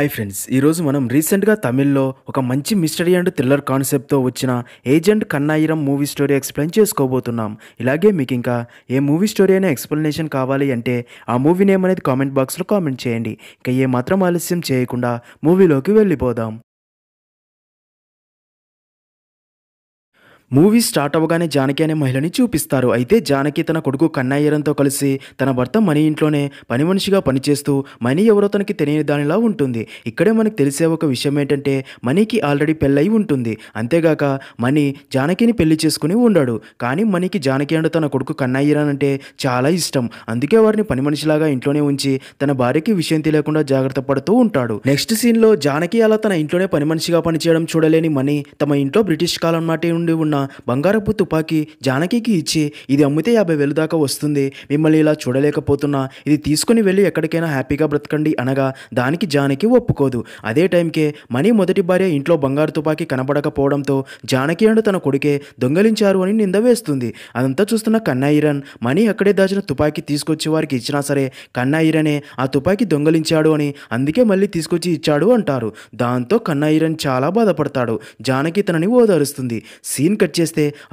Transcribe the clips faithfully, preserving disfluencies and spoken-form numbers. High friends मन recent तमिलो मंची मिस्टरी अंड थ्रिलर कांसेप्ट तो वच्चिन agent Kannayiram movie story explain चेसुकोबोतुन्नाम। इलागे मीकु इंका ये मूवी स्टोरी अने एक्सप्लेनेशन कावाली अंटे आ मूवी नेम अनेदी कामेंट बॉक्स लो कामेंट चेयंडी। इंका ये मात्रम आलस्यम चेयकुंडा मूवीलोकी वेल्लिपोदाम। मूवी स्टार्ट अवगाने जानकी अने महिळनि चूपिस्तारु। अयिते जानकी तन कोडुकु कन्नायिरंतो कलिसि तन भर्त मनी इंट्लोने पनि मनिषिगा पनि चेस्तू मनी एवरो तनकि तेलियनि दानिला उंटुंदी। इक्कडे मनकु तेलिसे ओक विषयं एंटंटे मनीकी आल्रेडी पेल्लई उंटुंदी। अंतेगाक मनी जानकीनि पेल्लि चेसुकुनि उंडाडु। कानी मनीकी जानकी अंटे तन कोडुकु कन्नायिरन अंटे चाला इष्टं, अंदुके वारिनि पनि मनिषिलागा इंट्लोने उंचि तन भार्यकि विषयं तेलियकुंडा जाग्रत्त पडुतू उंटाडु। नेक्स्ट सीन लो जानकी अला तन इंट्लोने पनि मनिषिगा पनि चेयडं चूडलेनि मनी तम इंट्लो ब्रिटिश कालं नाटी उंडि उन्न బంగారపు తుపాకీ జానకికి ఇచ్చి ఇది అమ్మితే యాభై వేలు దాకా వస్తుంది, మిమ్మల్ని ఇలా చూడలేకపోతున్నా, ఇది తీసుకొని వెళ్ళి ఎక్కడికైనా హ్యాపీగా బ్రతకండి అనగా దానికి జానకి ఒప్పుకోదు। అదే టైంకే మనీ మొదటి భార్య ఇంట్లో బంగారు తుపాకీ కనబడకపోవడంతో జానకి అండ్ తన కొడుకే దొంగలించారు అని నింద వేస్తుంది। అదంతా చూస్తున్న కన్నైరన్ మనీ అక్కడే దాచిన తుపాకీ తీసుకొచ్చి వారికి ఇచ్చినా సరే కన్నైరనే ఆ తుపాకీ దొంగలించాడు అని అందుకే మళ్ళీ తీసుకొచ్చి ఇచ్చాడు అంటారు। దాంతో కన్నైరన్ చాలా బాధపడతాడు, జానకి తనని ఓదారుస్తుంది। సీన్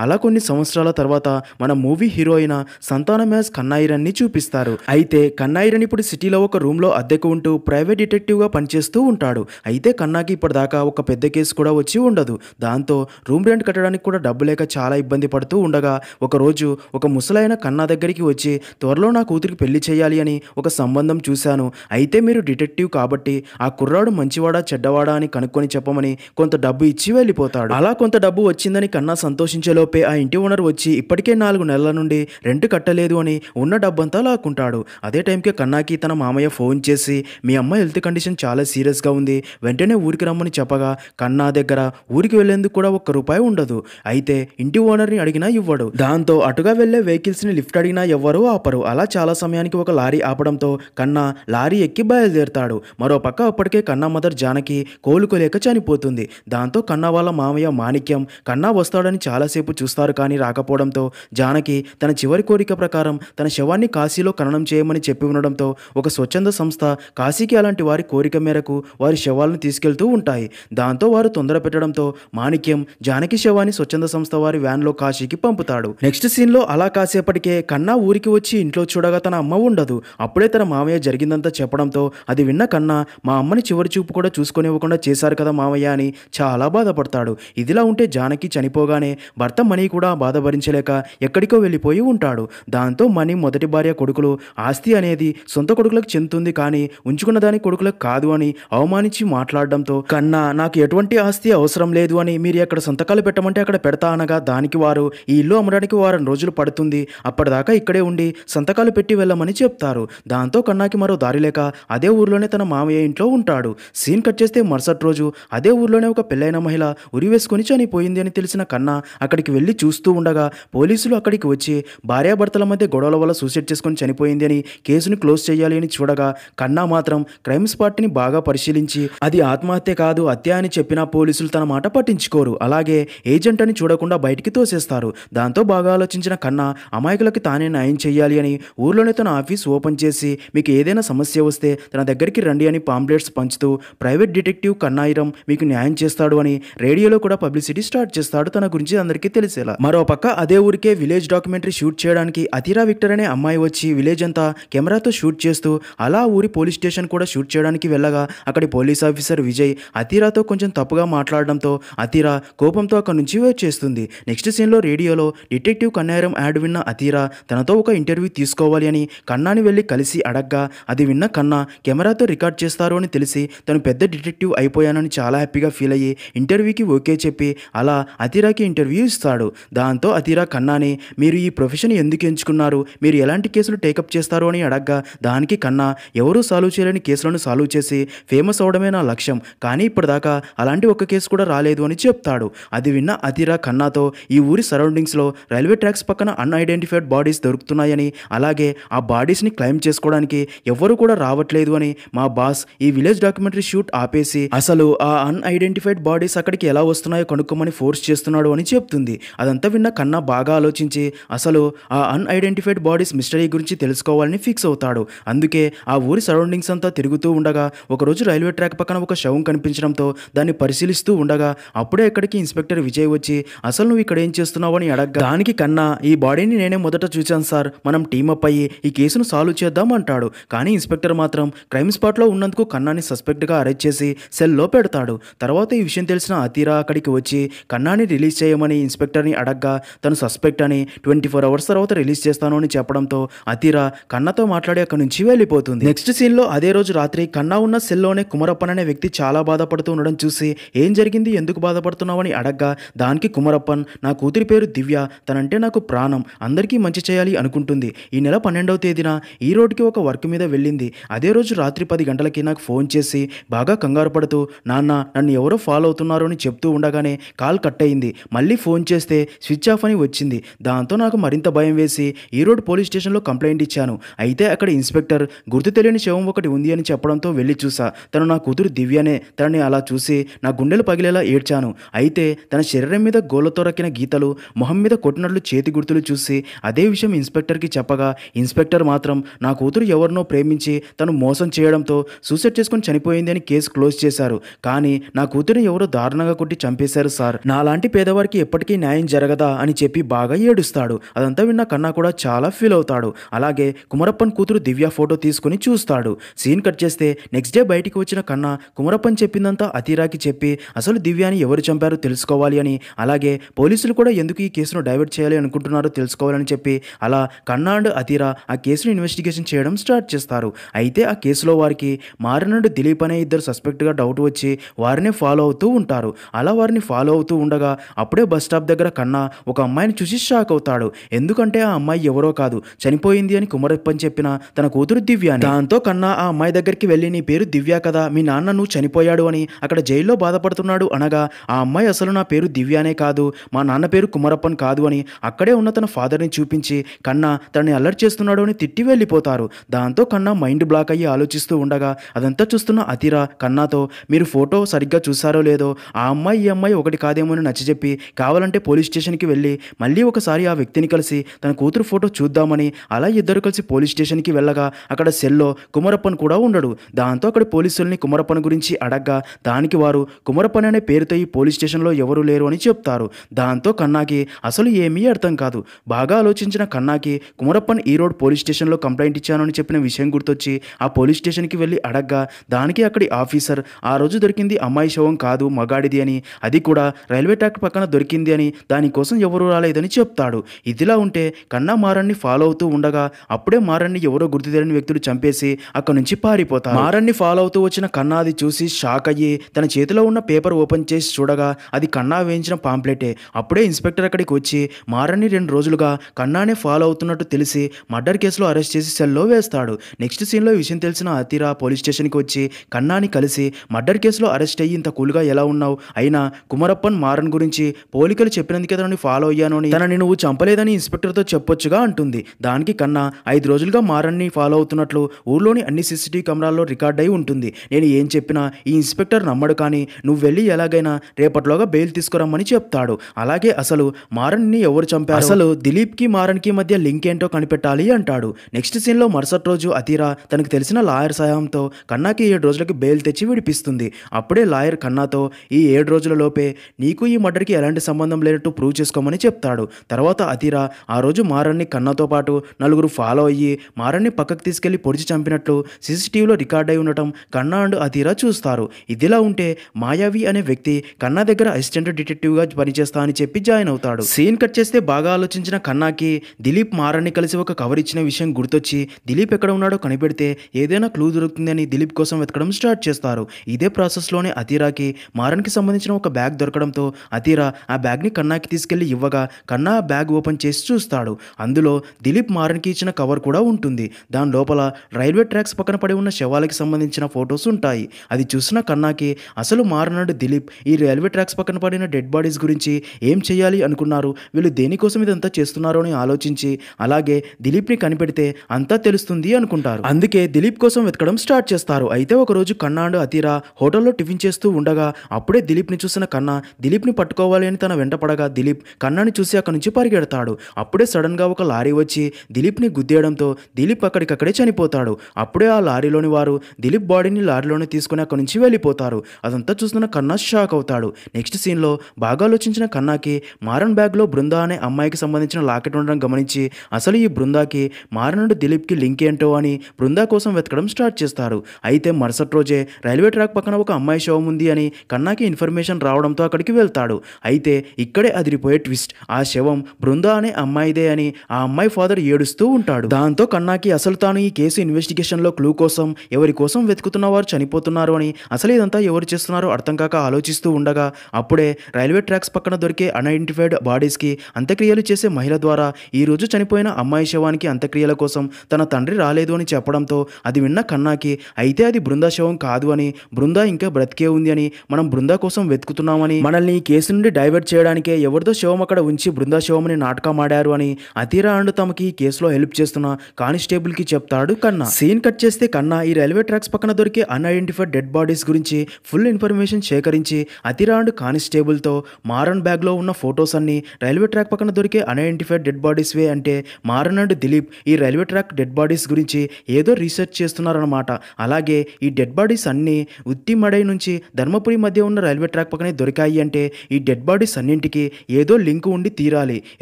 అలా కొన్ని సంవత్సరాల తర్వాత మన మూవీ హీరోయిన సంతానమేస్ కన్నైరన్ ని చూపిస్తారు। అయితే కన్నైరన్ ఇప్పుడు సిటీలో ఒక రూమ్ లో అద్దెకు ఉంటూ ప్రైవేట్ డిటెక్టివ్ గా పనిచేస్తూ ఉంటాడు। అయితే కన్నాకి ఇప్పటిదాకా ఒక పెద్ద కేసు కూడా వచ్చి ఉండదు, దాంతో రూమ్ రెంట్ కట్టడానికి కూడా డబ్బు లేక చాలా ఇబ్బంది పడుతూ ఉండగా ఒకరోజు ఒక ముసలైన కన్నా దగ్గరికి వచ్చి త్వరలో నా కూతురికి పెళ్లి చేయాలి అని ఒక సంబంధం చూశాను, అయితే మీరు డిటెక్టివ్ కాబట్టి ఆ కుర్రాడు మంచివాడా చెడ్డవాడా అని కనుక్కొని చెప్పమని కొంత డబ్బు ఇచ్చి వెళ్ళిపోతాడు। అలా కొంత డబ్బు వచ్చిందని కన్నా సంతోషించేలోపే ఆ ఇంటి ఓనర్ వచ్చి ఇప్పటికే నాలుగు నెలల నుండి రెంట్ కట్టలేదు అని ఉన్న డబ్బంతా లాక్కుంటాడు। అదే టైంకి కన్నాకి తన మామయ్య ఫోన్ చేసి మీ అమ్మ హెల్త్ కండిషన్ చాలా సీరియస్గా ఉంది, వెంటనే ఊరికి రమ్మని చెప్పగా కన్నా దగ్గర ఊరికి వెళ్లేందుకు కూడా ఒక్క రూపాయి ఉండదు। అయితే ఇంటి ఓనర్ని అడిగినా ఇవ్వడు, దాంతో అటుగా వెళ్లే వెహికల్స్ని లిఫ్ట్ అడిగినా ఎవ్వరూ ఆపరు। అలా చాలా సమయానికి ఒక లారీ ఆపడంతో కన్నా లారీ ఎక్కి బయలుదేరుతాడు। మరో పక్క అప్పటికే కన్నా మదర్ జానకి కోలుకోలేక చనిపోతుంది, దాంతో కన్నా వాళ్ళ మామయ్య మాణిక్యం కన్నా వస్తాడని చాలాసేపు చూస్తారు కానీ రాకపోవడంతో జానకి తన చివరి కోరిక ప్రకారం తన శవాన్ని కాశీలో ఖననం చేయమని చెప్పి ఉండడంతో ఒక స్వచ్ఛంద సంస్థ కాశీకి అలాంటి వారి కోరిక మేరకు వారి శవాలను తీసుకెళ్తూ ఉంటాయి। దాంతో వారు తొందర పెట్టడంతో మాణిక్యం జానకి శవాన్ని స్వచ్ఛంద సంస్థ వారి వ్యాన్లో కాశీకి పంపుతాడు। నెక్స్ట్ సీన్లో అలా కాసేపటికే కన్నా ఊరికి వచ్చి ఇంట్లో చూడగా తన అమ్మ ఉండదు, అప్పుడే తన మామయ్య జరిగిందంతా చెప్పడంతో అది విన్న కన్నా మా అమ్మని చివరి చూపు కూడా చూసుకొనివ్వకుండా చేశారు కదా మామయ్య అని చాలా బాధపడతాడు। ఇదిలా ఉంటే జానకి చనిపోగానే భర్త మనీ కూడా బాధ భరించలేక ఎక్కడికో వెళ్ళిపోయి ఉంటాడు। దాంతో మనీ మొదటి భార్య కొడుకులు ఆస్తి అనేది సొంత కొడుకులకు చెందుతుంది కానీ ఉంచుకున్న దాని కొడుకులకు కాదు అని అవమానించి మాట్లాడడంతో కన్నా నాకు ఎటువంటి ఆస్తి అవసరం లేదు అని మీరు ఎక్కడ సంతకాలు పెట్టమంటే అక్కడ పెడతా అనగా దానికి వారు ఈ ఇల్లు అమ్మడానికి వారం రోజులు పడుతుంది, అప్పటిదాకా ఇక్కడే ఉండి సంతకాలు పెట్టి వెళ్ళమని చెప్తారు। దాంతో కన్నాకి మరో దారి లేక అదే ఊర్లోనే తన మామయ్య ఇంట్లో ఉంటాడు। సీన్ కట్ చేస్తే మరుసటి రోజు అదే ఊర్లోనే ఒక పెళ్ళైన మహిళ ఉరి వేసుకొని చనిపోయింది అని తెలిసిన కన్నా అక్కడికి వెళ్ళి చూస్తూ ఉండగా పోలీసులు అక్కడికి వచ్చి భార్యాభర్తల మధ్య గొడవల వల్ల సూసైడ్ చేసుకుని చనిపోయింది అని కేసుని క్లోజ్ చేయాలి అని చూడగా కన్నా మాత్రం క్రైమ్ స్పాట్ని బాగా పరిశీలించి అది ఆత్మహత్య కాదు హత్య అని చెప్పినా పోలీసులు తన మాట పట్టించుకోరు, అలాగే ఏజెంట్ అని చూడకుండా బయటికి తోసేస్తారు। దాంతో బాగా ఆలోచించిన కన్నా అమాయకులకి తానే న్యాయం చేయాలి అని ఊర్లోనే తన ఆఫీస్ ఓపెన్ చేసి మీకు ఏదైనా సమస్య వస్తే తన దగ్గరికి రండి అని పాంప్లెట్స్ పంచుతూ ప్రైవేట్ డిటెక్టివ్ కన్నాయిరం మీకు న్యాయం చేస్తాడు అని రేడియోలో కూడా పబ్లిసిటీ స్టార్ట్ చేస్తాడు తన గురించి అందరికీ తెలిసేలా। మరో పక్క అదే ఊరికే విలేజ్ డాక్యుమెంటరీ షూట్ చేయడానికి అథిరా విక్టర్ అనే అమ్మాయి వచ్చి విలేజ్ అంతా కెమెరాతో షూట్ చేస్తూ అలా ఊరి పోలీస్ స్టేషన్ కూడా షూట్ చేయడానికి వెళ్ళగా అక్కడి పోలీస్ ఆఫీసర్ విజయ్ అథిరాతో కొంచెం తప్పుగా మాట్లాడడంతో అథిరా కోపంతో అక్కడి నుంచి వచ్చేస్తుంది। నెక్స్ట్ సీన్లో రేడియోలో డిటెక్టివ్ కన్నైరం యాడ్ విన్న అథిరా తనతో ఒక ఇంటర్వ్యూ తీసుకోవాలి అని కన్నాని వెళ్ళి కలిసి అడగ్గా అది విన్న కన్నా కెమెరాతో రికార్డ్ చేస్తారు అని తెలిసి తను పెద్ద డిటెక్టివ్ అయిపోయానని చాలా హ్యాపీగా ఫీల్ అయ్యి ఇంటర్వ్యూకి ఓకే చెప్పి అలా అథిరాకి ఇంటర్వ్యూ ఇస్తాడు। దాంతో అథిరా కన్నాని మీరు ఈ ప్రొఫెషన్ ఎందుకు ఎంచుకున్నారు, మీరు ఎలాంటి కేసులు టేకప్ చేస్తారు అని అడగ్గా దానికి కన్నా ఎవరూ సాల్వ్ చేయలేని కేసులను సాల్వ్ చేసి ఫేమస్ అవడమే నా లక్ష్యం, కానీ ఇప్పటిదాకా అలాంటి ఒక్క కేసు కూడా రాలేదు అని చెప్తాడు। అది విన్న అథిరా కన్నాతో ఈ ఊరి సరౌండింగ్స్లో రైల్వే ట్రాక్స్ పక్కన అన్ఐడెంటిఫైడ్ బాడీస్ దొరుకుతున్నాయని అలాగే ఆ బాడీస్ని క్లైమ్ చేసుకోవడానికి ఎవరు కూడా రావట్లేదు అని మా బాస్ ఈ విలేజ్ డాక్యుమెంటరీ షూట్ ఆపేసి అసలు ఆ అన్ఐడెంటిఫైడ్ బాడీస్ అక్కడికి ఎలా వస్తున్నాయో కనుక్కోమని ఫోర్స్ చేస్తున్నాడు అని చెప్తుంది. అదంతా విన్న కన్నా బాగా ఆలోచించి అసలు ఆ అన్ఐడెంటిఫైడ్ బాడీస్ మిస్టరీ గురించి తెలుసుకోవాలని ఫిక్స్ అవుతాడు. అందుకే ఆ ఊరి సరౌండింగ్స్ అంతా తిరుగుతూ ఉండగా ఒకరోజు రైల్వే ట్రాక్ పక్కన ఒక శవం కనిపించడంతో దాన్ని పరిశీలిస్తూ ఉండగా అప్పుడే ఇక్కడికి ఇన్స్పెక్టర్ విజయ్ వచ్చి అసలు నువ్వు ఇక్కడ ఏం చేస్తున్నావు అని అడగగా దానికి కన్నా ఈ బాడీని నేనే మొదట చూశాను సార్, మనం టీమప్ అయ్యి ఈ కేసును సాల్వ్ చేద్దాం అంటాడు. కానీ ఇన్స్పెక్టర్ మాత్రం క్రైమ్ స్పాట్లో ఉన్నందుకు కన్నాని సస్పెక్ట్గా అరెస్ట్ చేసి సెల్లో పెడతాడు. తర్వాత ఈ విషయం తెలిసిన అథీరా అక్కడికి వచ్చి కన్నాని రిలీజ్ చేయమని ఇన్స్పెక్టర్ని అడగ్గా తను సస్పెక్ట్ అని ట్వంటీ ఫోర్ అవర్స్ తర్వాత రిలీజ్ చేస్తాను అని చెప్పడంతో అథీరా కన్నాతో మాట్లాడి అక్కడి నుంచి వెళ్ళిపోతుంది. నెక్స్ట్ సీన్లో అదే రోజు రాత్రి కన్నా ఉన్న సెల్లోనే కుమారప్పన్ అనే వ్యక్తి చాలా బాధపడుతూ ఉండడం చూసి ఏం జరిగింది, ఎందుకు బాధపడుతున్నావు అని అడగ్గా దానికి కుమారప్పన్ నా కూతురి పేరు దివ్య, తనంటే నాకు ప్రాణం, అందరికీ మంచి చేయాలి అనుకుంటుంది. ఈ నెల పన్నెండవ తేదీన ఈ రోడ్కి ఒక వర్క్ మీద వెళ్ళింది. అదే రోజు రాత్రి పది గంటలకి నాకు ఫోన్ చేసి బాగా కంగారు పడుతూ నాన్న నన్ను ఎవరో ఫాలో అవుతున్నారు అని చెప్తూ ఉండగానే కాల్ కట్ అయింది. మళ్ళీ ఫోన్ చేస్తే స్విచ్ ఆఫ్ అని వచ్చింది. దాంతో నాకు మరింత భయం వేసి ఈ రోడ్ పోలీస్ స్టేషన్లో కంప్లైంట్ ఇచ్చాను. అయితే అక్కడ ఇన్స్పెక్టర్ గుర్తు తెలియని శవం ఒకటి ఉంది అని చెప్పడంతో వెళ్ళి చూసా, తను నా కూతురు దివ్యనే. తనని అలా చూసి నా గుండెలు పగిలేలా ఏడ్చాను. అయితే తన శరీరం మీద గోళ్లతో రక్కిన గీతలు, మొహం మీద కొట్టినట్లు చేతి గుర్తులు చూసి అదే విషయం ఇన్స్పెక్టర్కి చెప్పగా ఇన్స్పెక్టర్ మాత్రం నా కూతురు ఎవరినో ప్రేమించి తను మోసం చేయడంతో సూసైడ్ చేసుకుని చనిపోయింది అని కేసు క్లోజ్ చేశారు. కానీ నా కూతురుని ఎవరో దారుణంగా కొట్టి చంపేశారు సార్, నాలాంటి పేదవారికి ఎప్పటికీ న్యాయం జరగదా అని చెప్పి బాగా ఏడుస్తాడు. అదంతా విన్న కన్నా కూడా చాలా ఫీల్ అవుతాడు. అలాగే కుమారప్పన్ కూతురు దివ్య ఫోటో తీసుకుని చూస్తాడు. సీన్ కట్ చేస్తే నెక్స్ట్ డే బయటికి వచ్చిన కన్నా కుమారప్పన్ చెప్పిందంతా అథీరాకి చెప్పి అసలు దివ్యాని ఎవరు చంపారో తెలుసుకోవాలి అని, అలాగే పోలీసులు కూడా ఎందుకు ఈ కేసును డైవర్ట్ చేయాలి అనుకుంటున్నారో తెలుసుకోవాలని చెప్పి అలా కన్నా అండ్ అథీరా ఆ కేసును ఇన్వెస్టిగేషన్ చేయడం స్టార్ట్ చేస్తారు. అయితే ఆ కేసులో వారికి మారన్ అండ్ దిలీప్ అనే ఇద్దరు సస్పెక్ట్గా డౌట్ వచ్చి వారిని ఫాలో అవుతూ ఉంటారు. అలా వారిని ఫాలో అవుతూ ఉండగా అప్పుడే బస్ స్టాప్ దగ్గర కన్నా ఒక అమ్మాయిని చూసి షాక్ అవుతాడు. ఎందుకంటే ఆ అమ్మాయి ఎవరో కాదు చనిపోయింది అని కుమారప్పన్ చెప్పిన తన కూతురు దివ్య. దాంతో కన్నా ఆ అమ్మాయి దగ్గరికి వెళ్ళి నీ పేరు దివ్య కదా, మీ నాన్న నువ్వు చనిపోయాడు అని అక్కడ జైల్లో బాధపడుతున్నాడు అనగా ఆ అమ్మాయి అసలు నా పేరు దివ్యానే కాదు, మా నాన్న పేరు కుమారప్పన్ కాదు అని అక్కడే ఉన్న తన ఫాదర్ని చూపించి కన్నా తనని అలర్ట్ చేస్తున్నాడు అని తిట్టి వెళ్ళిపోతారు. దాంతో కన్నా మైండ్ బ్లాక్ అయ్యి ఆలోచిస్తూ ఉండగా అదంతా చూస్తున్న అథీరా కన్నాతో మీరు ఫోటో సరిగ్గా చూసారో లేదో, ఆ అమ్మాయి ఈ అమ్మాయి ఒకటి కాదేమో అని నచ్చజెప్పి కావాలంటే పోలీస్ స్టేషన్కి వెళ్ళి మళ్ళీ ఒకసారి ఆ వ్యక్తిని కలిసి తన కూతురు ఫోటో చూద్దామని అలా ఇద్దరు కలిసి పోలీస్ స్టేషన్కి వెళ్ళగా అక్కడ సెల్లో కుమారప్పన్ కూడా ఉండడు. దాంతో అక్కడ పోలీసుల్ని కుమారప్పన్ గురించి అడగ్గా దానికి వారు కుమారప్పన్ అనే పేరుతో ఈ పోలీస్ స్టేషన్లో ఎవరు లేరు అని చెప్తారు. దాంతో కన్నాకి అసలు ఏమీ అర్థం కాదు. బాగా ఆలోచించిన కన్నాకి కుమారప్పన్ ఈ రోడ్ పోలీస్ స్టేషన్లో కంప్లైంట్ ఇచ్చాను అని చెప్పిన విషయం గుర్తొచ్చి ఆ పోలీస్ స్టేషన్కి వెళ్ళి అడగ్గా దానికి అక్కడి ఆఫీసర్ ఆ రోజు దొరికింది అమ్మాయి శవం కాదు మగాడిది అని, అది కూడా రైల్వే ట్రాక్ పక్కన దొరికింది అని, దానికోసం ఎవరూ రాలేదని చెప్తాడు. ఇదిలా ఉంటే కన్నా మారన్ని ఫాలో అవుతూ ఉండగా అప్పుడే మారన్ని ఎవరో గుర్తు తెలియని వ్యక్తులు చంపేసి అక్కడ నుంచి పారిపోతారు. మారన్ని ఫాలో అవుతూ వచ్చిన కన్నా అది చూసి షాక్ అయ్యి తన చేతిలో ఉన్న పేపర్ ఓపెన్ చేసి చూడగా అది కన్నా వేయించిన పాంప్లెటే. అప్పుడే ఇన్స్పెక్టర్ అక్కడికి వచ్చి మారన్ని రెండు రోజులుగా కన్నానే ఫాలో అవుతున్నట్టు తెలిసి మర్డర్ కేసులో అరెస్ట్ చేసి సెల్లో వేస్తాడు. నెక్స్ట్ సీన్లో ఈ విషయం తెలిసిన అథీరా పోలీస్ స్టేషన్కి వచ్చి కన్నాని కలిసి మర్డర్ కేసులో అరెస్ట్ అయ్యి ఇంత కూల్గా ఎలా ఉన్నావు, అయినా కుమారప్పన్ మారన్ గురించి పోలికలు చెప్పినందుకే తనని ఫాలో అయ్యాను అని, తనని నువ్వు చంపలేదని ఇన్స్పెక్టర్తో చెప్పొచ్చుగా అంటుంది. దానికి కన్నా ఐదు రోజులుగా మారన్ని ఫాలో అవుతున్నట్లు ఊర్లోని అన్ని సీసీటీవీ కెమెరాల్లో రికార్డ్ అయి ఉంటుంది. నేను ఏం చెప్పినా ఈ ఇన్స్పెక్టర్ నమ్మడు, కానీ నువ్వు వెళ్ళి ఎలాగైనా రేపట్లోగా బెయిల్ తీసుకురమ్మని చెప్తాడు. అలాగే అసలు మారన్ని ఎవరు చంపారు, అసలు దిలీప్కి మారన్కి మధ్య లింక్ ఏంటో కనిపెట్టాలి అంటాడు. నెక్స్ట్ సీన్లో మరుసటి రోజు అథీరా తనకు తెలిసిన లాయర్ సహాయంతో కన్నాకి ఏడు రోజులకి బెయిల్ తెచ్చి విడిపిస్తుంది. అప్పుడే లాయర్ కన్నాతో ఈ ఏడు రోజుల లోపే నీకు ఈ మర్డర్కి ఎలాంటి సంబంధం లేనట్టు ప్రూవ్ చేసుకోమని చెప్తాడు. తర్వాత అథీరా ఆ రోజు మారన్ని కన్నాతో పాటు నలుగురు ఫాలో అయ్యి మారన్ని పక్కకు తీసుకెళ్లి పొడిచి చంపినట్లు సీసీటీవీలో రికార్డ్ అయి ఉండటం కన్నా అండ్ అథీరా చూస్తారు. ఇదిలా ఉంటే మాయావి అనే వ్యక్తి కన్నా దగ్గర అసిస్టెంట్ డిటెక్టివ్గా పనిచేస్తా అని చెప్పి జాయిన్ అవుతాడు. సీన్ కట్ చేస్తే బాగా ఆలోచించిన కన్నాకి దిలీప్ మారన్ని కలిసి ఒక కవర్ ఇచ్చిన విషయం గుర్తొచ్చి దిలీప్ ఎక్కడ ఉన్నాడో కనిపెడితే ఏదైనా క్లూ దొరుకుతుందని దిలీప్ కోసం వెతకడం స్టార్ట్ చేస్తారు. ఇదే ప్రాసెస్లోనే అథీరాకి మారన్కి సంబంధించిన ఒక బ్యాగ్ దొరకడంతో అథీరా ఆ బ్యాగ్ని కన్నాకి తీసుకెళ్లి ఇవ్వగా కన్నా ఆ బ్యాగ్ ఓపెన్ చేసి చూస్తాడు. అందులో దిలీప్ మారన్కి ఇచ్చిన కవర్ కూడా ఉంటుంది. దాని లోపల రైల్వే ట్రాక్స్ పక్కన పడి ఉన్న శవాలకి సంబంధించిన ఫొటోస్ ఉంటాయి. అది చూసిన కన్నాకి అసలు మారన్ అండ్ దిలీప్ ఈ రైల్వే ట్రాక్స్ పక్కన పడిన డెడ్ బాడీస్ గురించి ఏం చేయాలి అనుకున్నారు, వీళ్ళు దేనికోసం ఇదంతా చేస్తున్నారు అని ఆలోచించి అలాగే దిలీప్ని కనిపెడితే అంతా తెలుస్తుంది అనుకుంటారు. అందుకే దిలీప్ కోసం వెతకడం స్టార్ట్ చేస్తారు. అయితే ఒకరోజు కన్నా అండ్ అథీరా హోటల్లో టిఫిన్ చేస్తూ ఉండగా అప్పుడే దిలీప్ని చూసిన కన్నా దిలీప్ని పట్టుకోవాలి లేని తన వెంటపడగా దిలీప్ కన్నని చూసి అక్కడి నుంచి పరిగెడతాడు. అప్పుడే సడన్ గా ఒక లారీ వచ్చి దిలీప్ ని గుద్దేయడంతో దిలీప్ అక్కడికక్కడే చనిపోతాడు. అప్పుడే ఆ లారీలోని వారు దిలీప్ బాడీని లారీలోనే తీసుకుని అక్కడి నుంచి వెళ్ళిపోతారు. అదంతా చూస్తున్న కన్నా షాక్ అవుతాడు. నెక్స్ట్ సీన్ లో బాగా ఆలోచించిన కన్నాకి మారన్ బ్యాగ్ లో బృందా అనే అమ్మాయికి సంబంధించిన లాకెట్ ఉండడం గమనించి అసలు ఈ బృందాకి మారన్ నుండి దిలీప్ కి లింక్ ఏంటో అని బృందా కోసం వెతకడం స్టార్ట్ చేస్తారు. అయితే మరుసటి రోజే రైల్వే ట్రాక్ పక్కన ఒక అమ్మాయి శవం ఉంది అని కన్నాకి ఇన్ఫర్మేషన్ రావడంతో అక్కడికి వెళ్తాడు. అయితే ఇక్కడే అదిరిపోయే ట్విస్ట్, ఆ శవం బృందా అనే అమ్మాయిదే అని ఆ అమ్మాయి ఫాదర్ ఏడుస్తూ ఉంటాడు. దాంతో కన్నాకి అసలు తాను ఈ కేసు ఇన్వెస్టిగేషన్ లో క్లూ కోసం ఎవరి కోసం వెతుకుతున్న వారు చనిపోతున్నారు అని అసలు ఇదంతా ఎవరు చేస్తున్నారో అర్థం కాక ఆలోచిస్తూ ఉండగా అప్పుడే రైల్వే ట్రాక్స్ పక్కన దొరికే అన్ఐడెంటిఫైడ్ బాడీస్ కి అంత్యక్రియలు చేసే మహిళ ద్వారా ఈ రోజు చనిపోయిన అమ్మాయి శవానికి అంత్యక్రియల కోసం తన తండ్రి రాలేదు అని చెప్పడంతో అది విన్న కన్నాకి అయితే అది బృందా శవం కాదు అని బృందా ఇంకా బ్రతికే ఉంది అని మనం బృందా కోసం వెతుకుతున్నామని మనల్ని ఈ కేసు నుండి డైవర్ట్ చేయడానికే ఎవరిదో శవం అక్కడ ఉంచి బృందా శవంని నాటకమాడారు అని అథీరా అండ్ తమకి ఈ కేసులో హెల్ప్ చేస్తున్న కానిస్టేబుల్ కి చెప్తాడు కన్నా. సీన్ కట్ చేస్తే కన్నా ఈ రైల్వే ట్రాక్స్ పక్కన దొరికే అన్ఐడెంటిఫైడ్ డెడ్ బాడీస్ గురించి ఫుల్ ఇన్ఫర్మేషన్ సేకరించి అథీరా అండ్ కానిస్టేబుల్ తో మారన్ బ్యాగ్ లో ఉన్న ఫొటోస్ అన్ని రైల్వే ట్రాక్ పక్కన దొరికే అన్ఐడెంటిఫైడ్ డెడ్ బాడీస్ వే అంటే మారన్ అండ్ దిలీప్ ఈ రైల్వే ట్రాక్ డెడ్ బాడీస్ గురించి ఏదో రీసెర్చ్ చేస్తున్నారన్నమాట. అలాగే ఈ డెడ్ బాడీస్ అన్నీ ఉత్తి మడై నుంచి ధర్మపురి మధ్య ఉన్న రైల్వే ట్రాక్ పక్కనే దొరికాయి అంటే ఈ డెడ్ బాడీస్ అన్నింటికి ఏదో లింక్ ఉండి తీరాలి.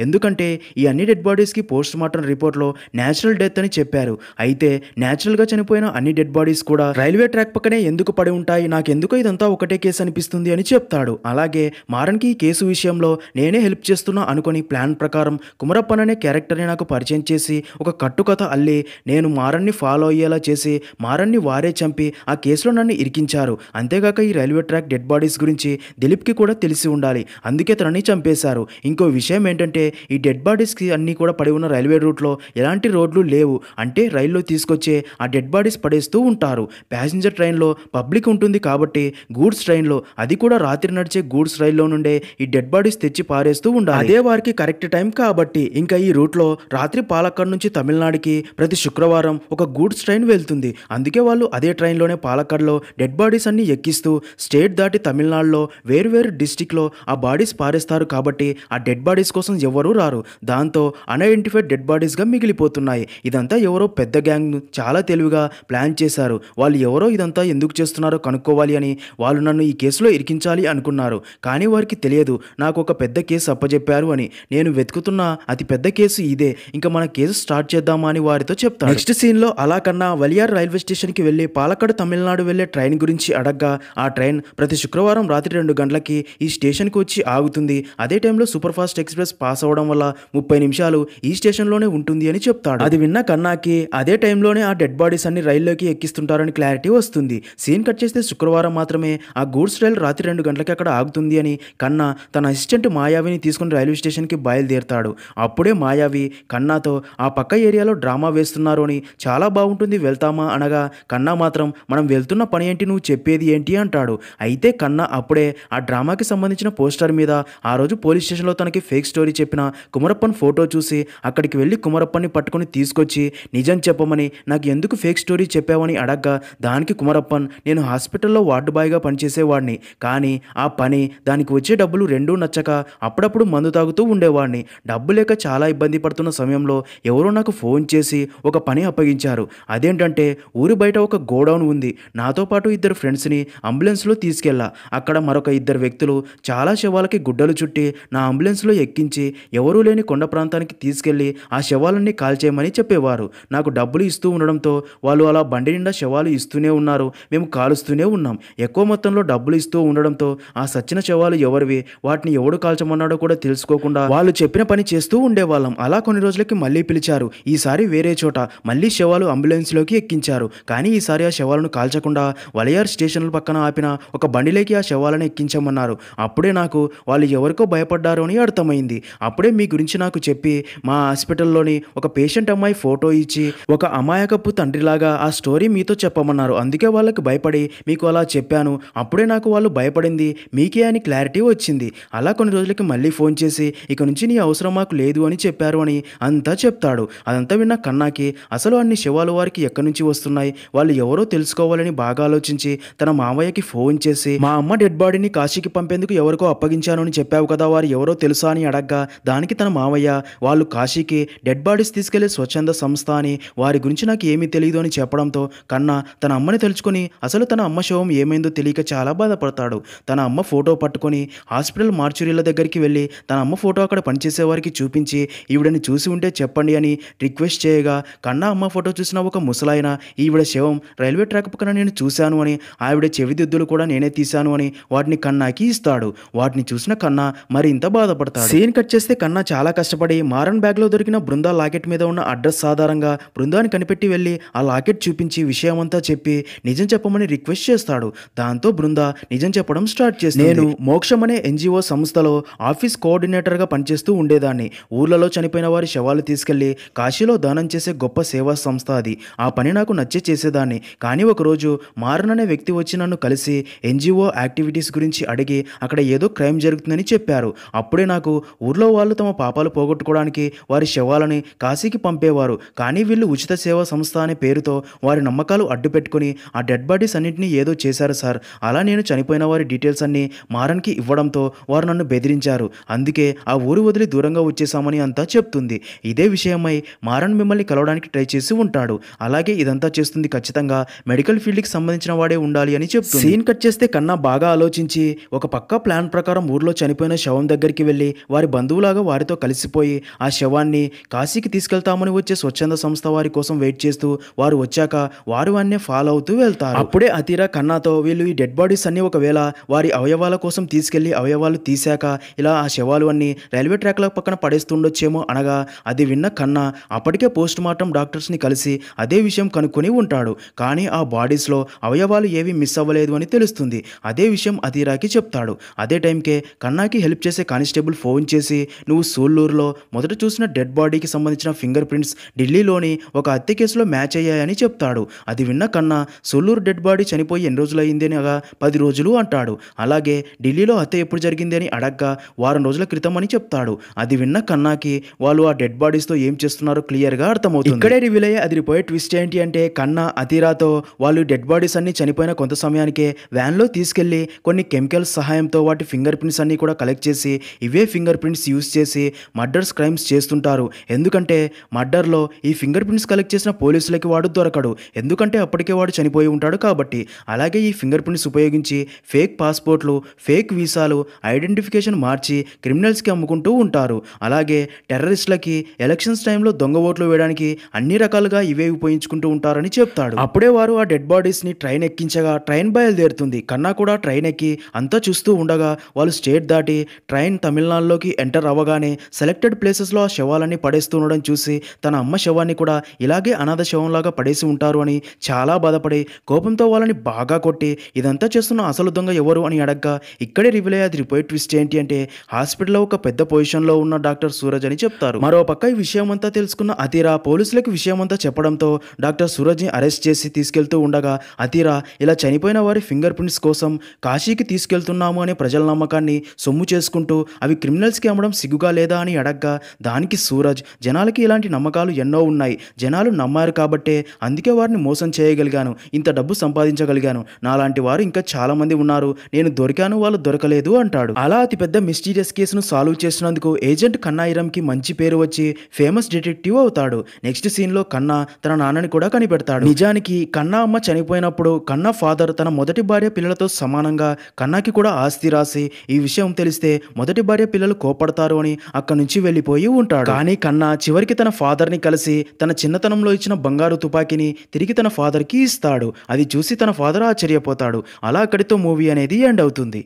ఎందుకంటే ఈ అన్ని డెడ్ బాడీస్కి పోస్ట్ మార్టం రిపోర్ట్లో న్యాచురల్ డెత్ అని చెప్పారు. అయితే న్యాచురల్గా చనిపోయిన అన్ని డెడ్ బాడీస్ కూడా రైల్వే ట్రాక్ పక్కనే ఎందుకు పడి ఉంటాయి, నాకెందుకు ఇదంతా ఒకటే కేసు అనిపిస్తుంది అని చెప్తాడు. అలాగే మారన్కి ఈ కేసు విషయంలో నేనే హెల్ప్ చేస్తున్నా అనుకుని ప్లాన్ ప్రకారం కుమరప్పన్ అనే క్యారెక్టర్ని నాకు పరిచయం చేసి ఒక కట్టుకథ అల్లి నేను మారన్ని ఫాలో అయ్యేలా చేసి మారన్ని వారే చంపి ఆ కేసులో నన్ను ఇరికించారు. అంతేగాక ఈ రైల్వే ట్రాక్ డెడ్ బాడీస్ గురించి దిలీప్కి కూడా తెలిసి ఉండాలి, అందుకే తనని చంపేశారు. ఇంకో విషయం ఏంటంటే ఈ డెడ్ బాడీస్కి అన్నీ కూడా పడి ఉన్న రైల్వే రూట్లో ఎలాంటి రోడ్లు లేవు, అంటే రైల్లో తీసుకొచ్చే ఆ డెడ్ బాడీస్ పడేస్తూ ఉంటారు. ప్యాసింజర్ ట్రైన్లో పబ్లిక్ ఉంటుంది కాబట్టి గూడ్స్ ట్రైన్లో, అది కూడా రాత్రి నడిచే గూడ్స్ రైల్లో నుండే ఈ డెడ్ బాడీస్ తెచ్చి పారేస్తూ ఉండాలి, అదే వారికి కరెక్ట్ టైం కాబట్టి. ఇంకా ఈ రూట్లో రాత్రి పాలక్కడ్ నుంచి తమిళనాడుకి ప్రతి శుక్రవారం ఒక గూడ్స్ ట్రైన్ వెళ్తుంది. అందుకే వాళ్ళు అదే ట్రైన్లోనే పాలక్కడ్లో డెడ్ బాడీస్ అన్ని ఎక్కిస్తూ స్టేట్ దాటి తమిళనాడులో వేరువేరు డిస్టిక్లో ఆ బాడీస్ పారేస్తారు కాబట్టి ఆ డెడ్ బాడీస్ కోసం ఎవరూ రారు. దాంతో అన్ఐడెంటిఫైడ్ డెడ్ బాడీస్గా మిగిలిపోతున్నాయి. ఇదంతా ఎవరో పెద్ద గ్యాంగ్ చాలా తెలివిగా ప్లాన్ చేశారు. వాళ్ళు ఎవరో ఇదంతా ఎందుకు చేస్తున్నారో కనుక్కోవాలి అని వాళ్ళు నన్ను ఈ కేసులో ఇరికించాలి అనుకున్నారు. కానీ వారికి తెలియదు నాకు ఒక పెద్ద కేసు అప్పజెప్పారు అని, నేను వెతుకుతున్న అతి పెద్ద కేసు ఇదే, ఇంకా మన కేసు స్టార్ట్ చేద్దామా అని వారితో చెప్తాను. నెక్స్ట్ సీన్లో అలా కన్నా వలియార్ రైల్వే స్టేషన్కి వెళ్ళి పాలక్కడ్ తమిళనాడు వెళ్ళే ట్రైన్ గురించి అడగ్గా ఆ ట్రైన్ ప్రతి శుక్రవారం రాత్రి రెండు గంటలకి ఈ స్టేషన్కి వచ్చి ఆగుతుంది. అదే టైంలో సూపర్ ఫాస్ట్ ఎక్స్ప్రెస్ పాస్ అవడం వల్ల ముప్పై నిమిషాలు ఈ స్టేషన్లోనే ఉంటుంది అని చెప్తాడు. అది విన్న కన్నాకి అదే టైంలోనే ఆ డెడ్ బాడీస్ అన్ని రైల్లోకి ఎక్కిస్తుంటారని క్లారిటీ వస్తుంది. సీన్ కట్ చేస్తే శుక్రవారం మాత్రమే ఆ గూడ్స్ రైల్ రాత్రి రెండు గంటలకి అక్కడ ఆగుతుంది అని కన్నా తన అసిస్టెంట్ మాయావిని తీసుకుని రైల్వే స్టేషన్కి బయలుదేరుతాడు. అప్పుడే మాయావి కన్నాతో ఆ పక్క ఏరియాలో డ్రామా వేస్తున్నారు అని, చాలా బాగుంటుంది వెళ్తామా అనగా కన్నా మాత్రం మనం వెళ్తున్న పని ఏంటి, నువ్వు చెప్పేది ఏంటి అంటాడు. అయితే కన్నా అప్పుడే ఆ డ్రామాకి సంబంధించిన పోస్టర్ మీద ఆ రోజు పోలీస్ స్టేషన్లో తనకి ఫేక్ స్టోరీ చెప్పిన కుమరప్పన్ ఫోటో చూసి అక్కడికి వెళ్ళి కుమరప్పన్ని పట్టుకుని తీసుకొచ్చి నిజం చెప్పమని, నాకు ఎందుకు ఫేక్ స్టోరీ చెప్పావని అడగ్గా దానికి కుమరప్పన్ నేను హాస్పిటల్లో వార్డు బాయ్గా పనిచేసేవాడిని, కానీ ఆ పని దానికి వచ్చే డబ్బులు రెండూ నచ్చక అప్పుడప్పుడు మందు తాగుతూ ఉండేవాడిని, డబ్బు లేక చాలా ఇబ్బంది పడుతున్న సమయంలో ఎవరో నాకు ఫోన్ చేసి ఒక పని అప్పగించారు. అదేంటంటే ఊరి బయట ఒక గోడౌన్ ఉంది, నాతో పాటు ఇద్దరు ఫ్రెండ్స్ని అంబులెన్స్లో తీసుకెళ్ళా, అక్కడ మరొక ఇద్దరు వ్యక్తులు చాలా శవాలకి గుడ్డలు చుట్టి నా అంబులెన్స్లో ఎక్కించి ఎవరూ లేని కొండ ప్రాంతానికి తీసుకెళ్ళి ఆ శవాలన్నీ కాల్చేయమని చెప్పేవారు. నాకు డబ్బులు ఇస్తూ ఉండడంతో వాళ్ళు అలా బండి నిండా శవాలు ఇస్తూనే ఉన్నారు, మేము కాలుస్తూనే ఉన్నాం. ఎక్కువ మొత్తంలో డబ్బులు ఇస్తూ ఉండడంతో ఆ సచ్చిన శవాలు ఎవరివి, వాటిని ఎవడు కాల్చమన్నాడో కూడా తెలుసుకోకుండా వాళ్ళు చెప్పిన పని చేస్తూ ఉండేవాళ్ళం. అలా కొన్ని రోజులకి మళ్ళీ పిలిచారు, ఈసారి వేరే చోట మళ్ళీ శవాలు అంబులెన్స్లోకి ఎక్కించారు. కానీ ఈసారి ఆ శవాలను కాల్చకుండా వలయార్ స్టేషన్ల పక్కన ఆపిన ఒక బండిలోకి ఆ శవాలను ఎక్కించమన్నారు. అప్పుడే నాకు వాళ్ళు ఎవరికో భయపడ్డారు అని అర్థమైంది. అప్పుడే మీ గురించి నాకు చెప్పి మా హాస్పిటల్లోని ఒక పేషెంట్ అమ్మాయి ఫోటో ఇచ్చి ఒక అమాయకపు తండ్రిలాగా ఆ స్టోరీ మీతో చెప్పమన్నారు, అందుకే వాళ్ళకి భయపడి మీకు అలా చెప్పాను. అప్పుడే నాకు వాళ్ళు భయపడింది మీకే అని క్లారిటీ వచ్చింది. అలా కొన్ని రోజులకి మళ్ళీ ఫోన్ చేసి ఇక నుంచి నీ అవసరం మాకు లేదు అని చెప్పారు అని అంతా చెప్తాడు. అదంతా విన్న కన్నాకి అసలు అన్ని శవాలు వారికి ఎక్కడి నుంచి వస్తున్నాయి, వాళ్ళు ఎవరో తెలుసుకోవాలని బాగా ఆలోచించి తన మామయ్యకి ఫోన్ చేసి మా అమ్మ డెడ్ బాడీని కాశీకి పంపేందుకు ఎవరికో అప్పగించారు తాగించానని చెప్పావు కదా, వారు ఎవరో తెలుసా అని అడగ్గా దానికి తన మావయ్య వాళ్ళు కాశీకి డెడ్ బాడీస్ తీసుకెళ్లే స్వచ్ఛంద సంస్థ అని, వారి గురించి నాకు ఏమీ తెలియదు అని చెప్పడంతో కన్నా తన అమ్మని తెలుసుకుని అసలు తన అమ్మ శవం ఏమైందో తెలియక చాలా బాధపడతాడు. తన అమ్మ ఫోటో పట్టుకొని హాస్పిటల్ మార్చురీల దగ్గరికి వెళ్ళి తన అమ్మ ఫోటో అక్కడ పనిచేసేవారికి చూపించి ఈవిడని చూసి ఉంటే చెప్పండి అని రిక్వెస్ట్ చేయగా కన్నా అమ్మ ఫోటో చూసిన ఒక ముసలాయన ఈవిడ శవం రైల్వే ట్రాక్ పక్కన నేను చూశాను అని, ఆవిడ చెవిదిద్దులు కూడా నేనే తీశాను అని వాటిని కన్నాకి ఇస్తాడు. వాటిని చూసిన కన్నా మరి ఇంత బాధపడతాడు. సీన్ కట్ చేస్తే కన్నా చాలా కష్టపడి మారన్ బ్యాగ్లో దొరికిన బృందా లాకెట్ మీద ఉన్న అడ్రస్ సాధారణంగా బృందాన్ని కనిపెట్టి వెళ్ళి ఆ లాకెట్ చూపించి విషయం అంతా చెప్పి నిజం చెప్పమని రిక్వెస్ట్ చేస్తాడు. దాంతో బృందా నిజం చెప్పడం స్టార్ట్ చేసి, నేను మోక్షం అనే ఎన్జిఓ సంస్థలో ఆఫీస్ కోఆర్డినేటర్గా పనిచేస్తూ ఉండేదాన్ని. ఊర్లలో చనిపోయిన వారి శవాలు తీసుకెళ్లి కాశీలో దానం చేసే గొప్ప సేవా సంస్థ అది. ఆ పని నాకు నచ్చే చేసేదాన్ని. కానీ ఒకరోజు మారన్ అనే వ్యక్తి వచ్చి నన్ను కలిసి ఎన్జిఓ యాక్టివిటీస్ గురించి అడిగి అక్కడ ఏదో క్రైమ్ జరుగుతుందని చెప్పారు. అప్పుడే నాకు ఊర్లో వాళ్ళు తమ పాపాలు పోగొట్టుకోవడానికి వారి శవాలని కాశీకి పంపేవారు. కానీ వీళ్ళు ఉచిత సేవా సంస్థ అనే పేరుతో వారి నమ్మకాలు అడ్డుపెట్టుకుని ఆ డెడ్ బాడీస్ అన్నింటినీ ఏదో చేశారు సార్. అలా నేను చనిపోయిన వారి డీటెయిల్స్ అన్నీ మారన్కి ఇవ్వడంతో వారు నన్ను బెదిరించారు. అందుకే ఆ ఊరు వదిలి దూరంగా వచ్చేసామని అంతా చెప్తుంది. ఇదే విషయమై మారన్ మిమ్మల్ని కలవడానికి ట్రై చేసి ఉంటాడు. అలాగే ఇదంతా చేస్తుంది ఖచ్చితంగా మెడికల్ ఫీల్డ్కి సంబంధించిన వాడే ఉండాలి అని చెప్తుంది. సీన్ కట్ చేస్తే కన్నా బాగా ఆలోచించి ఒక పక్క ప్లాన్ ప్రకారం ఊర్లో చనిపోయిన శవం దగ్గరికి వెళ్ళి వారి బంధువులాగా వారితో కలిసిపోయి ఆ శవాన్ని కాశీకి తీసుకెళ్తామని వచ్చే స్వచ్ఛంద సంస్థ వారి కోసం వెయిట్ చేస్తూ వారు వచ్చాక వారు అన్నే ఫాలో అవుతూ వెళ్తారు. అప్పుడే అతీరా కన్నాతో, వీళ్ళు ఈ డెడ్ బాడీస్ అన్ని ఒకవేళ వారి అవయవాల కోసం తీసుకెళ్లి అవయవాలు తీశాక ఇలా ఆ శవాలు అన్ని రైల్వే ట్రాక్ల పక్కన పడేస్తుండొచ్చేమో అనగా అది విన్న కన్నా అప్పటికే పోస్ట్ మార్టం డాక్టర్స్ని కలిసి అదే విషయం కనుక్కొని ఉంటాడు. కానీ ఆ బాడీస్లో అవయవాలు ఏవి మిస్ అవ్వలేదు అని తెలుస్తుంది. అదే విషయం అతీరాకి చెప్తాడు. అదే టైంకే కన్నాకి హెల్ప్ చేసే కానిస్టేబుల్ ఫోన్ చేసి, నువ్వు సూళ్ళూరులో మొదట చూసిన డెడ్ బాడీకి సంబంధించిన ఫింగర్ ప్రింట్స్ ఢిల్లీలోని ఒక హత్య కేసులో మ్యాచ్ అయ్యాయని చెప్తాడు. అది విన్న కన్నా సూళ్ళూరు డెడ్ బాడీ చనిపోయి ఎన్ని రోజులు అయింది అని అగా పది రోజులు అంటాడు. అలాగే ఢిల్లీలో హత్య ఎప్పుడు జరిగింది అని అడగ్గా వారం రోజుల క్రితం అని చెప్తాడు. అది విన్న కన్నాకి వాళ్ళు ఆ డెడ్ బాడీస్తో ఏం చేస్తున్నారో క్లియర్గా అర్థమవుతుంది. ఇక్కడే రివీల్ అయ్యే అదిరిపోయే ట్విస్ట్ ఏంటి అంటే కన్నా అతీరాతో వాళ్ళు డెడ్ బాడీస్ అన్ని చనిపోయిన కొంత సమయానికే వ్యాన్లో తీసుకెళ్లి కొన్ని కెమికల్స్ సహాయంతో వాటి ఫింగర్ ప్రింట్స్ అన్ని కూడా కలెక్ట్ చేసి ఇవే ఫింగర్ ప్రింట్స్ యూజ్ చేసి మర్డర్స్ క్రైమ్స్ చేస్తుంటారు. ఎందుకంటే మర్డర్లో ఈ ఫింగర్ ప్రింట్స్ కలెక్ట్ చేసిన పోలీసులకి వాడు దొరకడు, ఎందుకంటే అప్పటికే వాడు చనిపోయి ఉంటాడు కాబట్టి. అలాగే ఈ ఫింగర్ ప్రింట్స్ ఉపయోగించి ఫేక్ పాస్పోర్ట్లు, ఫేక్ వీసాలు, ఐడెంటిఫికేషన్ మార్చి క్రిమినల్స్కి అమ్ముకుంటూ ఉంటారు. అలాగే టెర్రరిస్టులకి ఎలక్షన్స్ టైంలో దొంగ ఓట్లు వేయడానికి అన్ని రకాలుగా ఇవే ఉపయోగించుకుంటూ ఉంటారని చెప్తాడు. అప్పుడే వారు ఆ డెడ్ బాడీస్ని ట్రైన్ ఎక్కించగా ట్రైన్ బయలుదేరుతుంది. కన్నా కూడా ట్రైన్ ఎక్కి అంతా చూస్తూ ఉండగా వాళ్ళు స్టేట్ దాటి ట్రైన్ తమిళనాడులోకి ఎంటర్ అవ్వగానే సెలెక్టెడ్ ప్లేసెస్లో ఆ శవాలన్నీ పడేస్తుండడం చూసి తన అమ్మ శవాన్ని కూడా ఇలాగే అనాథ శవంలాగా పడేసి ఉంటారు అని చాలా బాధపడి కోపంతో వాళ్ళని బాగా కొట్టి ఇదంతా చేస్తున్న అసలు దొంగ ఎవరు అని అడగ్గా ఇక్కడే రివీల్ అయ్యేది రిపోర్ట్ ట్విస్ట్ ఏంటి అంటే హాస్పిటల్లో ఒక పెద్ద పొజిషన్లో ఉన్న డాక్టర్ సూరజ్ అని చెప్తారు. మరో పక్క ఈ విషయం అంతా తెలుసుకున్న అతీరా పోలీసులకు విషయం అంతా చెప్పడంతో డాక్టర్ సూరజ్ని అరెస్ట్ చేసి తీసుకెళ్తూ ఉండగా అతీరా ఇలా చనిపోయిన వారి ఫింగర్ ప్రింట్స్ కోసం కాశీకి తీసుకెళ్తున్నాము అనే ప్రజల నమ్మకాన్ని సొమ్ము చేసుకుంటూ అవి క్రిమినల్స్కి అమ్మడం సిగ్గుగా లేదా అని అడగ్గా దానికి సూరజ్, జనాలకి ఇలాంటి నమ్మకాలు ఎన్నో ఉన్నాయి, జనాలు నమ్మారు కాబట్టే అందుకే వారిని మోసం చేయగలిగాను, ఇంత డబ్బు సంపాదించగలిగాను, నాలాంటి వారు ఇంకా చాలామంది ఉన్నారు, నేను దొరికాను, వాళ్ళు దొరకలేదు అంటాడు. అలా అతి పెద్ద మిస్టీరియస్ కేసును సాల్వ్ చేసినందుకు ఏజెంట్ కన్నాయిరంకి మంచి పేరు వచ్చి ఫేమస్ డిటెక్టివ్ అవుతాడు. నెక్స్ట్ సీన్లో కన్నా తన నాన్నని కూడా కనిపెడతాడు. నిజానికి కన్నా అమ్మ చనిపోయినప్పుడు కన్నా ఫాదర్ తన మొదటి భార్య పిల్లలతో సమానంగా కన్నాకి కూడా ఆస్తి రాసి ఈ విషయం తెలిస్తే మొదటి భార్య పిల్లలు కోపడతారు అని అక్కడి నుంచి వెళ్ళిపోయి ఉంటాడు. కానీ కన్నా చివరికి తన ఫాదర్ని కలిసి తన చిన్నతనంలో ఇచ్చిన బంగారు తుపాకీని తిరిగి తన ఫాదర్కి ఇస్తాడు. అది చూసి తన ఫాదర్ ఆశ్చర్యపోతాడు. అలా అక్కడితో మూవీ అనేది ఎండ్ అవుతుంది.